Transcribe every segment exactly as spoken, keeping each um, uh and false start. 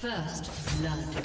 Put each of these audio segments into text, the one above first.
First blood.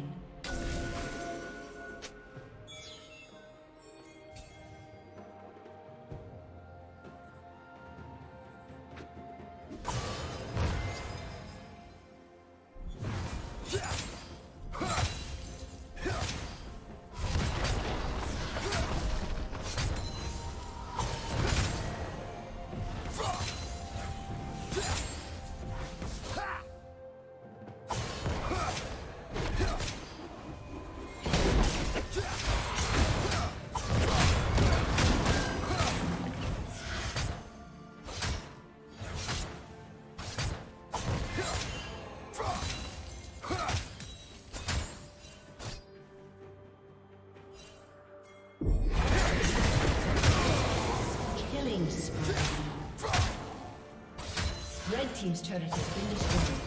Red team's turret has been destroyed.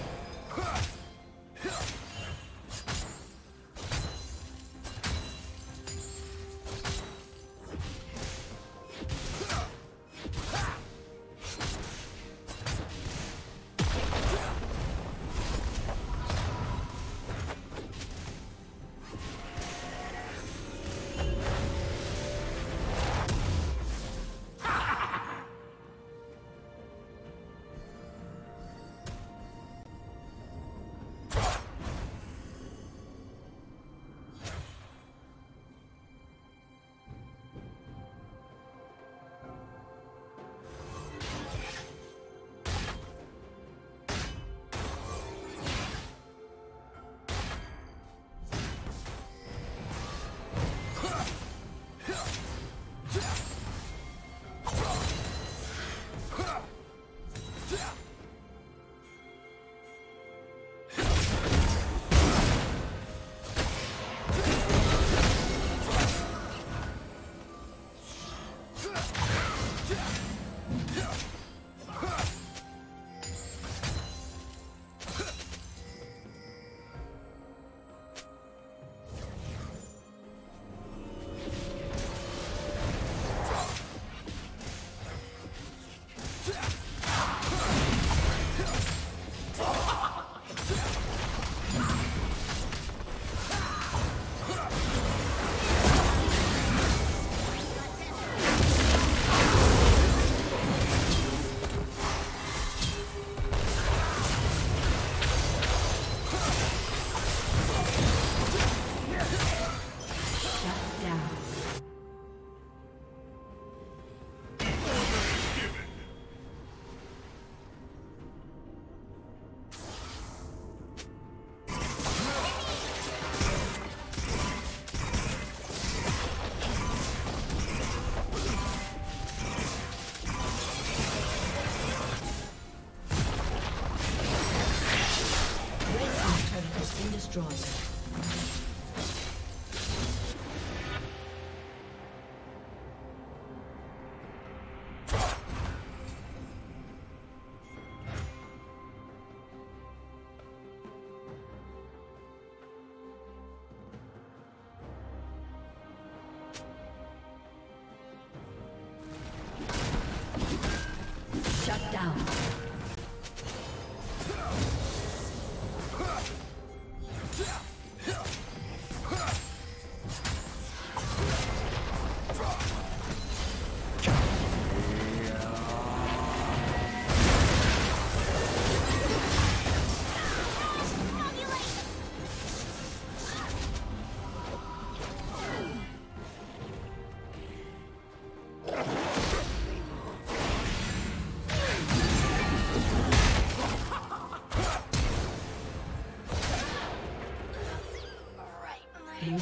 Blue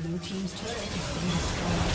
Blue team's turret has been destroyed.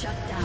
Shut down.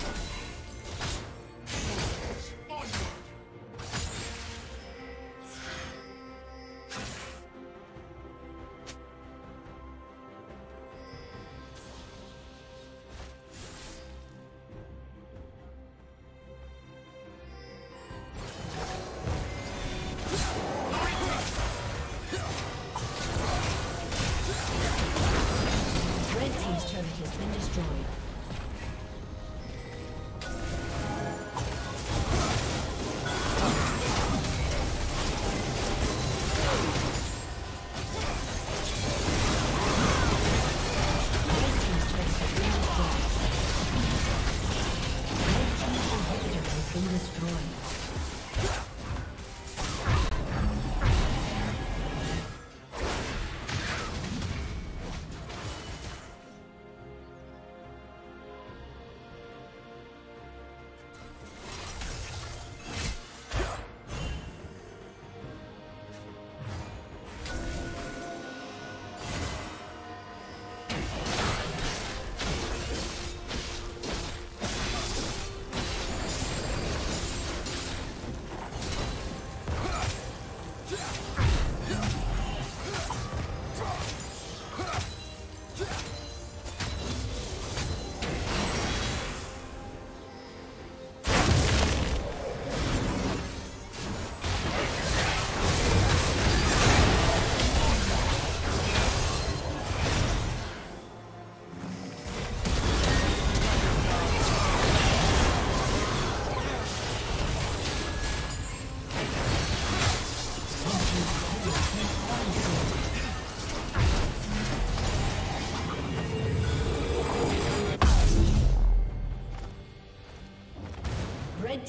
Red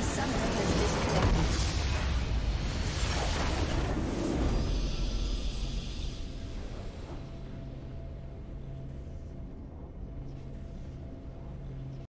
Something.